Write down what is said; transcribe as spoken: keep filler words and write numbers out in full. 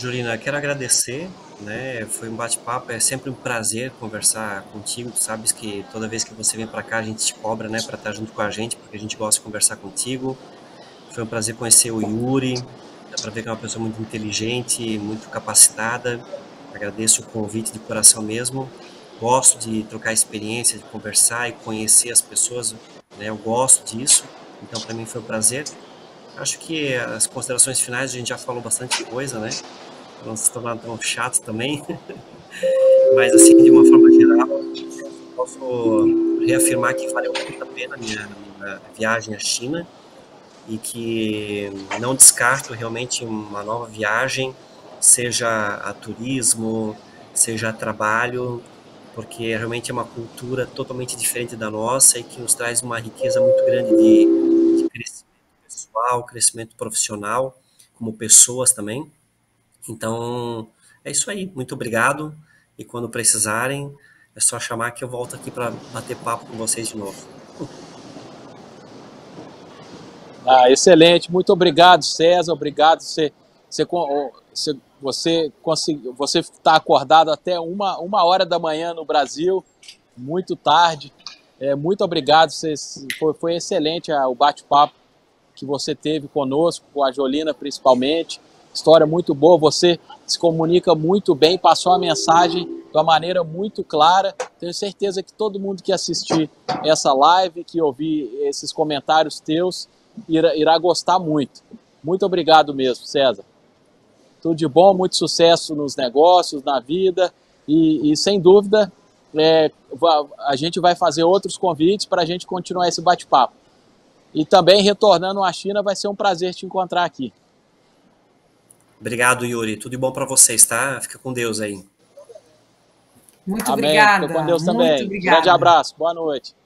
Juliana, quero agradecer, né? Foi um bate-papo, é sempre um prazer conversar contigo. Tu sabes que toda vez que você vem para cá, a gente te cobra, né, para estar junto com a gente, porque a gente gosta de conversar contigo. Foi um prazer conhecer o Yuri, dá para ver que é uma pessoa muito inteligente, muito capacitada. Agradeço o convite de coração mesmo. Gosto de trocar experiência, de conversar e conhecer as pessoas, né? Eu gosto disso, então para mim foi um prazer. Acho que as considerações finais, a gente já falou bastante coisa, né? Pra não se tornar tão chato também. Mas, assim, de uma forma geral, posso reafirmar que valeu muito a pena a minha, minha viagem à China e que não descarto realmente uma nova viagem, seja a turismo, seja a trabalho, porque realmente é uma cultura totalmente diferente da nossa e que nos traz uma riqueza muito grande de, de crescimento. Pessoal, crescimento profissional, como pessoas também. Então, é isso aí. Muito obrigado. E quando precisarem, é só chamar que eu volto aqui para bater papo com vocês de novo. Ah, excelente. Muito obrigado, César. Obrigado. Você, você, você conseguiu, você está acordado até uma, uma hora da manhã no Brasil, muito tarde. É, muito obrigado. Você, foi, foi excelente o bate-papo que você teve conosco, com a Juliana principalmente. História muito boa, você se comunica muito bem, passou a mensagem de uma maneira muito clara. Tenho certeza que todo mundo que assistir essa live, que ouvir esses comentários teus, irá, irá gostar muito. Muito obrigado mesmo, César. Tudo de bom, muito sucesso nos negócios, na vida e, e sem dúvida, é, a gente vai fazer outros convites para a gente continuar esse bate-papo. E também, retornando à China, vai ser um prazer te encontrar aqui. Obrigado, Yuri. Tudo de bom para vocês, tá? Fica com Deus aí. Muito Amém. Obrigada. Fica com Deus também. Muito obrigada. Grande abraço. Boa noite.